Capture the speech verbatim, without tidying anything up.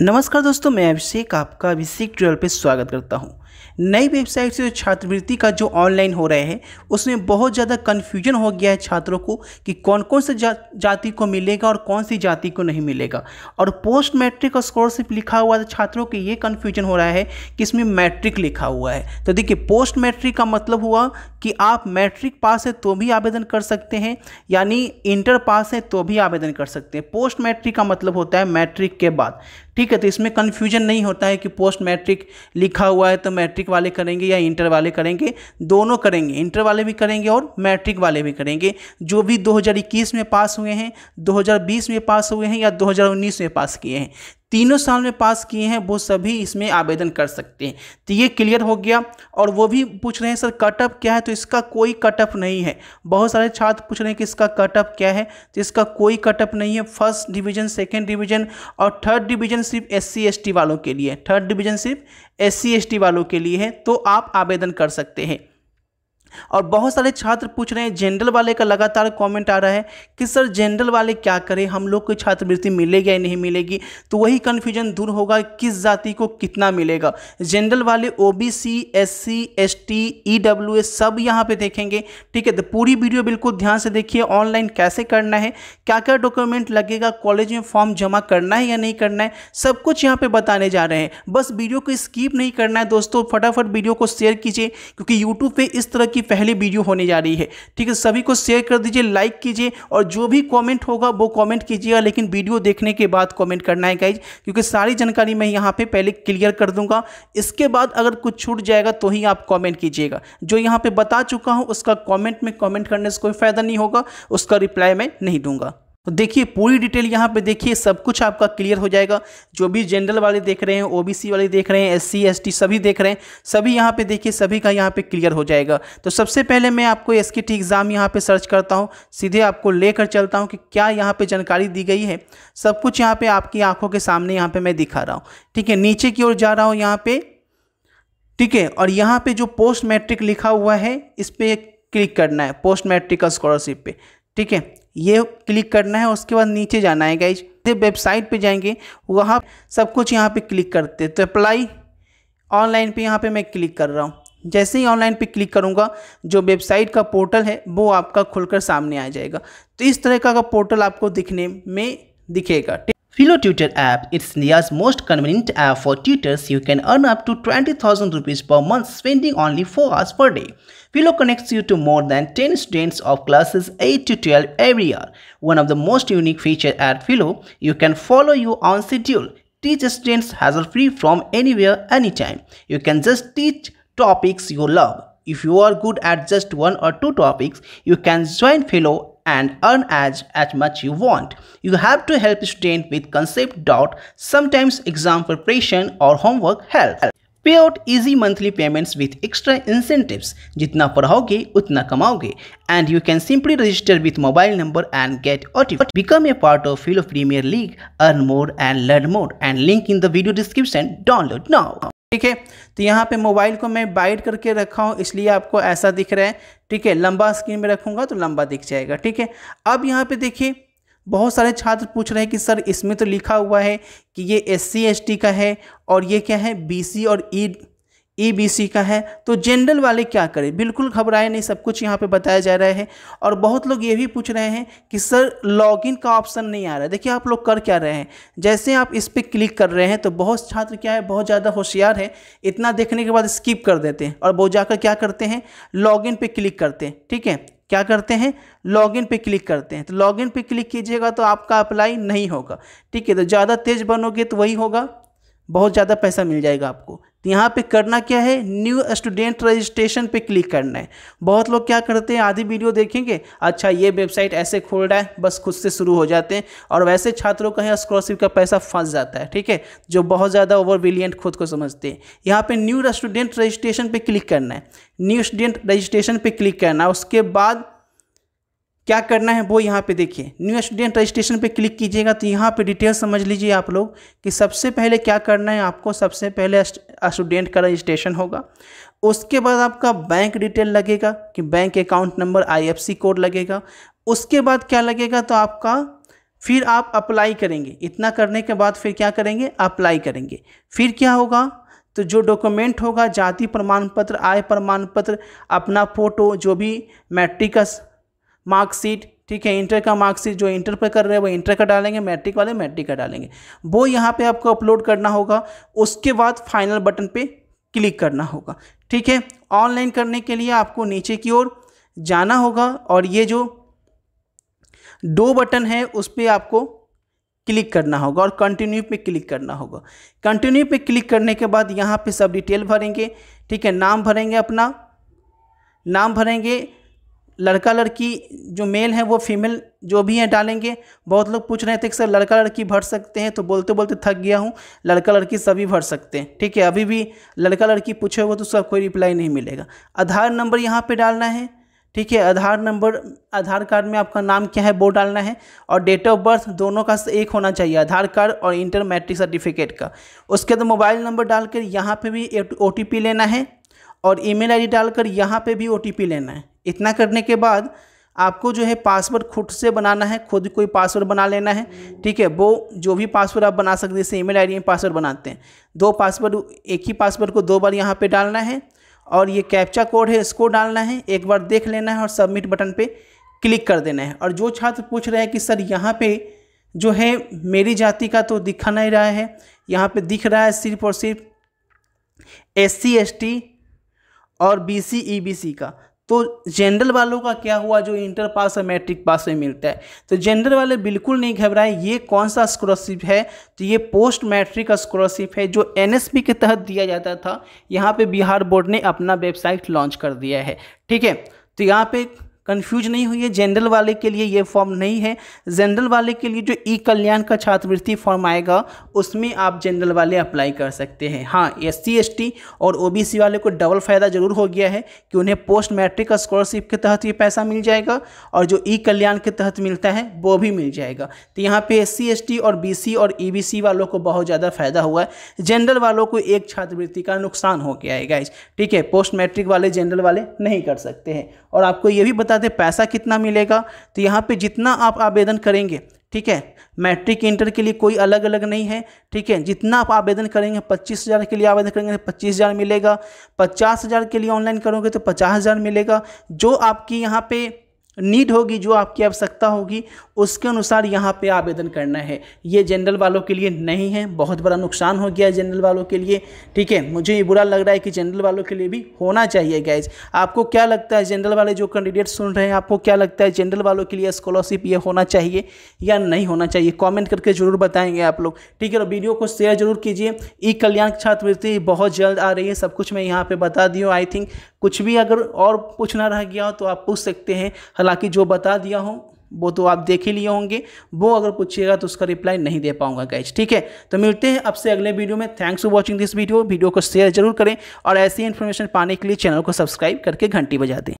नमस्कार दोस्तों, मैं अभिषेक आपका अभिषेक ट्यूटोरियल पे स्वागत करता हूं। नई वेबसाइट से छात्रवृत्ति का जो ऑनलाइन हो रहे हैं उसमें बहुत ज़्यादा कन्फ्यूजन हो गया है छात्रों को कि कौन कौन से जा, जाति को मिलेगा और कौन सी जाति को नहीं मिलेगा। और पोस्ट मैट्रिक स्कॉलरशिप लिखा हुआ था, छात्रों के ये कन्फ्यूजन हो रहा है कि इसमें मैट्रिक लिखा हुआ है। तो देखिए, पोस्ट मैट्रिक का मतलब हुआ कि आप मैट्रिक पास है तो भी आवेदन कर सकते हैं, यानी इंटर पास है तो भी आवेदन कर सकते हैं। पोस्ट मैट्रिक का मतलब होता है मैट्रिक के बाद, ठीक है। तो इसमें कन्फ्यूजन नहीं होता है कि पोस्ट मैट्रिक लिखा हुआ है तो मैट्रिक वाले करेंगे या इंटर वाले करेंगे। दोनों करेंगे, इंटर वाले भी करेंगे और मैट्रिक वाले भी करेंगे। जो भी दो हज़ार इक्कीस में पास हुए हैं, दो हज़ार बीस में पास हुए हैं या दो हज़ार उन्नीस में पास किए हैं, तीनों साल में पास किए हैं, वो सभी इसमें आवेदन कर सकते हैं। तो ये क्लियर हो गया। और वो भी पूछ रहे हैं सर कट ऑफ क्या है, तो इसका कोई कट ऑफ नहीं है। बहुत सारे छात्र पूछ रहे हैं कि इसका कट ऑफ क्या है, तो इसका कोई कट ऑफ नहीं है। फर्स्ट डिवीज़न, सेकंड डिवीज़न और थर्ड डिवीज़न सिर्फ एस सी एस टी वालों के लिए, थर्ड डिवीज़न सिर्फ एस सी एस टी वालों के लिए है, तो आप आवेदन कर सकते हैं। और बहुत सारे छात्र पूछ रहे हैं, जनरल वाले का लगातार कमेंट आ रहा है कि सर जनरल वाले क्या करें, हम लोग को छात्रवृत्ति मिलेगी या नहीं मिलेगी। तो वही कन्फ्यूजन दूर होगा, किस जाति को कितना मिलेगा। जनरल वाले ओबीसी, एससी, एसटी, ईडब्ल्यूएस सब यहाँ पे देखेंगे, ठीक है। तो पूरी वीडियो बिल्कुल ध्यान से देखिए, ऑनलाइन कैसे करना है, क्या क्या डॉक्यूमेंट लगेगा, कॉलेज में फॉर्म जमा करना है या नहीं करना है, सब कुछ यहाँ पर बताने जा रहे हैं। बस वीडियो को स्किप नहीं करना है दोस्तों, फटाफट वीडियो को शेयर कीजिए, क्योंकि यूट्यूब पर इस तरह की पहली वीडियो होने जा रही है, ठीक है। सभी को शेयर कर दीजिए, लाइक कीजिए और जो भी कमेंट होगा वो कमेंट कीजिएगा, लेकिन वीडियो देखने के बाद कमेंट करना है गाइज, क्योंकि सारी जानकारी मैं यहाँ पे पहले क्लियर कर दूंगा। इसके बाद अगर कुछ छूट जाएगा तो ही आप कमेंट कीजिएगा। जो यहाँ पे बता चुका हूँ उसका कॉमेंट में कॉमेंट करने से कोई फायदा नहीं होगा, उसका रिप्लाई मैं नहीं दूंगा। तो देखिए पूरी डिटेल यहाँ पे देखिए, सब कुछ आपका क्लियर हो जाएगा। जो भी जनरल वाले देख रहे हैं, ओबीसी वाले देख रहे हैं, एससी एसटी सभी देख रहे हैं, सभी यहाँ पे देखिए, सभी का यहाँ पे क्लियर हो जाएगा। तो सबसे पहले मैं आपको एसकेटी एग्ज़ाम यहाँ पे सर्च करता हूँ, सीधे आपको लेकर चलता हूँ कि क्या यहाँ पर जानकारी दी गई है। सब कुछ यहाँ पर आपकी आँखों के सामने यहाँ पर मैं दिखा रहा हूँ, ठीक है। नीचे की ओर जा रहा हूँ यहाँ पर, ठीक है। और यहाँ पर जो पोस्ट मैट्रिक लिखा हुआ है इस पर क्लिक करना है, पोस्ट मैट्रिक स्कॉलरशिप पर, ठीक है, ये क्लिक करना है। उसके बाद नीचे जाना है गाइज, वेबसाइट पे जाएंगे, वहाँ सब कुछ यहाँ पे क्लिक करते हैं। तो अप्लाई ऑनलाइन पे यहाँ पे मैं क्लिक कर रहा हूँ। जैसे ही ऑनलाइन पे क्लिक करूँगा, जो वेबसाइट का पोर्टल है वो आपका खुलकर सामने आ जाएगा। तो इस तरह का, का पोर्टल आपको दिखने में दिखेगा। Filo Tutor app. It's India's most convenient app for tutors. You can earn up to twenty thousand rupees per month spending only four hours per day. Filo connects you to more than ten students of classes eight to twelve every year. One of the most unique feature at Filo, you can follow your own schedule. Teach students hassle-free from anywhere, anytime. You can just teach topics you love. If you are good at just one or two topics, you can join Filo and earn as, as much you want. You have to help students with concept doubt, sometimes exam preparation or homework help. Pay out easy monthly payments with extra incentives. जितना पढ़ाओगे उतना कमाओगे. And you can simply register with mobile number and get O T P. Become a part of Filo Premier League. Earn more and learn more. And link in the video description. Download now. ठीक है, तो यहाँ पे mobile को मैं bite करके रखा हूँ, इसलिए आपको ऐसा दिख रहा है, ठीक है। लंबा स्क्रीन में रखूँगा तो लंबा दिख जाएगा, ठीक है। अब यहाँ पे देखिए, बहुत सारे छात्र पूछ रहे हैं कि सर इसमें तो लिखा हुआ है कि ये एस सी एस टी का है और ये क्या है, बीसी और ई ईबीसी का है, तो जनरल वाले क्या करें। बिल्कुल घबराए नहीं, सब कुछ यहाँ पे बताया जा रहा है। और बहुत लोग ये भी पूछ रहे हैं कि सर लॉगिन का ऑप्शन नहीं आ रहा है। देखिए आप लोग कर क्या रहे हैं, जैसे आप इस पर क्लिक कर रहे हैं तो बहुत छात्र क्या है, बहुत ज़्यादा होशियार है, इतना देखने के बाद स्किप कर देते हैं और वो जाकर क्या करते हैं, लॉगिन पे क्लिक करते हैं, ठीक है। क्या करते हैं, लॉगिन पे क्लिक करते हैं। तो लॉगिन पे क्लिक कीजिएगा तो आपका अप्लाई नहीं होगा, ठीक है। तो ज़्यादा तेज बनोगे तो वही होगा, बहुत ज़्यादा पैसा मिल जाएगा आपको। तो यहाँ पे करना क्या है, न्यू स्टूडेंट रजिस्ट्रेशन पे क्लिक करना है। बहुत लोग क्या करते हैं, आधी वीडियो देखेंगे, अच्छा ये वेबसाइट ऐसे खोल रहा है, बस खुद से शुरू हो जाते हैं और वैसे छात्रों का है स्कॉलरशिप का पैसा फंस जाता है, ठीक है, जो बहुत ज़्यादा ओवर ब्रिलियंट खुद को समझते हैं। यहाँ पर न्यू स्टूडेंट रजिस्ट्रेशन पर क्लिक करना है, न्यू स्टूडेंट रजिस्ट्रेशन पर क्लिक करना है। उसके बाद क्या करना है वो यहाँ पे देखिए, न्यू स्टूडेंट रजिस्ट्रेशन पे क्लिक कीजिएगा तो यहाँ पे डिटेल समझ लीजिए आप लोग कि सबसे पहले क्या करना है आपको। सबसे पहले स्टूडेंट का रजिस्ट्रेशन होगा, उसके बाद आपका बैंक डिटेल लगेगा कि bank account number, IFSC code लगेगा। उसके बाद क्या लगेगा, तो आपका फिर आप अप्लाई करेंगे। इतना करने के बाद फिर क्या करेंगे, अप्लाई करेंगे। फिर क्या होगा, तो जो डॉक्यूमेंट होगा, जाति प्रमाण पत्र, आय प्रमाण पत्र, अपना फ़ोटो, जो भी मैट्रिक का मार्कशीट, ठीक है, इंटर का मार्कशीट, जो इंटर पर कर रहे हैं वो इंटर का डालेंगे, मैट्रिक वाले मैट्रिक का डालेंगे, वो यहाँ पे आपको अपलोड करना होगा। उसके बाद फाइनल बटन पे क्लिक करना होगा, ठीक है। ऑनलाइन करने के लिए आपको नीचे की ओर जाना होगा और ये जो दो बटन है उस पर आपको क्लिक करना होगा और कंटिन्यू पे क्लिक करना होगा। कंटिन्यू पे क्लिक करने के बाद यहाँ पे सब डिटेल भरेंगे, ठीक है। नाम भरेंगे, अपना नाम भरेंगे, लड़का लड़की जो मेल है वो फीमेल जो भी है डालेंगे। बहुत लोग पूछ रहे थे कि सर लड़का लड़की भर सकते हैं, तो बोलते बोलते थक गया हूँ, लड़का लड़की सभी भर सकते हैं, ठीक है। अभी भी लड़का लड़की पूछे हो तो उसका कोई रिप्लाई नहीं मिलेगा। आधार नंबर यहाँ पर डालना है, ठीक है। आधार नंबर, आधार कार्ड में आपका नाम क्या है वो डालना है, और डेट ऑफ बर्थ दोनों का एक होना चाहिए, आधार कार्ड और इंटर मैट्रिक सर्टिफिकेट का। उसके बाद तो मोबाइल नंबर डालकर यहाँ पे भी ओ टी पी लेना है और ईमेल आईडी डालकर यहाँ पे भी ओ टी पी लेना है। इतना करने के बाद आपको जो है पासवर्ड खुद से बनाना है, खुद कोई पासवर्ड बना लेना है, ठीक है। वो जो भी पासवर्ड आप बना सकते हैं, जैसे ईमेल आईडी में पासवर्ड बनाते हैं, दो पासवर्ड, एक ही पासवर्ड को दो बार यहाँ पर डालना है, और ये कैप्चा कोड है इसको डालना है, एक बार देख लेना है और सबमिट बटन पे क्लिक कर देना है। और जो छात्र पूछ रहे हैं कि सर यहाँ पे जो है मेरी जाति का तो दिखा नहीं रहा है, यहाँ पे दिख रहा है सिर्फ और सिर्फ एस सी एस टी और B C E B C का, तो जनरल वालों का क्या हुआ जो इंटर पास और मैट्रिक पास में मिलता है। तो जनरल वाले बिल्कुल नहीं घबराए, ये कौन सा स्कॉलरशिप है, तो ये पोस्ट मैट्रिक स्कॉलरशिप है जो एन एस पी के तहत दिया जाता था। यहाँ पे बिहार बोर्ड ने अपना वेबसाइट लॉन्च कर दिया है, ठीक है। तो यहाँ पे कंफ्यूज नहीं हुई है, जनरल वाले के लिए ये फॉर्म नहीं है। जनरल वाले के लिए जो ई कल्याण का छात्रवृत्ति फॉर्म आएगा उसमें आप जनरल वाले अप्लाई कर सकते हैं। हाँ, एस सी एस टी और ओ बी सी वाले को डबल फ़ायदा ज़रूर हो गया है कि उन्हें पोस्ट मैट्रिक स्कॉलरशिप के तहत ये पैसा मिल जाएगा और जो ई कल्याण के तहत मिलता है वो भी मिल जाएगा। तो यहाँ पर एस सी एस टी और बी सी और ई बी सी वालों को बहुत ज़्यादा फ़ायदा हुआ है, जनरल वालों को एक छात्रवृत्ति का नुकसान हो गया है गाइज, ठीक है। पोस्ट मैट्रिक वाले जनरल वाले नहीं कर सकते हैं। और आपको ये भी दे पैसा कितना मिलेगा, तो यहाँ पे जितना आप आवेदन करेंगे, ठीक है, मैट्रिक इंटर के लिए कोई अलग अलग नहीं है, ठीक है। जितना आप आवेदन करेंगे, पच्चीस हज़ार के लिए आवेदन करेंगे तो पच्चीस हज़ार मिलेगा, पचास हज़ार के लिए ऑनलाइन करोगे तो पचास हज़ार मिलेगा। जो आपकी यहाँ पे नीड होगी, जो आपकी आवश्यकता होगी, उसके अनुसार यहाँ पे आवेदन करना है। ये जनरल वालों के लिए नहीं है, बहुत बड़ा नुकसान हो गया है जनरल वालों के लिए, ठीक है। मुझे ये बुरा लग रहा है कि जनरल वालों के लिए भी होना चाहिए गाइज। आपको क्या लगता है, जनरल वाले जो कैंडिडेट सुन रहे हैं, आपको क्या लगता है जनरल वालों के लिए स्कॉलरशिप ये होना चाहिए या नहीं होना चाहिए, कॉमेंट करके ज़रूर बताएँगे आप लोग, ठीक है। और वीडियो को शेयर जरूर कीजिए। ई कल्याण छात्रवृत्ति बहुत जल्द आ रही है, सब कुछ मैं यहाँ पर बता दी हूँ। आई थिंक कुछ भी अगर और पूछना रह गया हो तो आप पूछ सकते हैं, हालांकि जो बता दिया हूँ वो तो आप देख ही लिए होंगे, वो अगर पूछिएगा तो उसका रिप्लाई नहीं दे पाऊंगा गाइज, ठीक है। तो मिलते हैं आपसे अगले वीडियो में। Thanks for watching this video. Video को शेयर जरूर करें और ऐसी इन्फॉर्मेशन पाने के लिए चैनल को सब्सक्राइब करके घंटी बजा दें।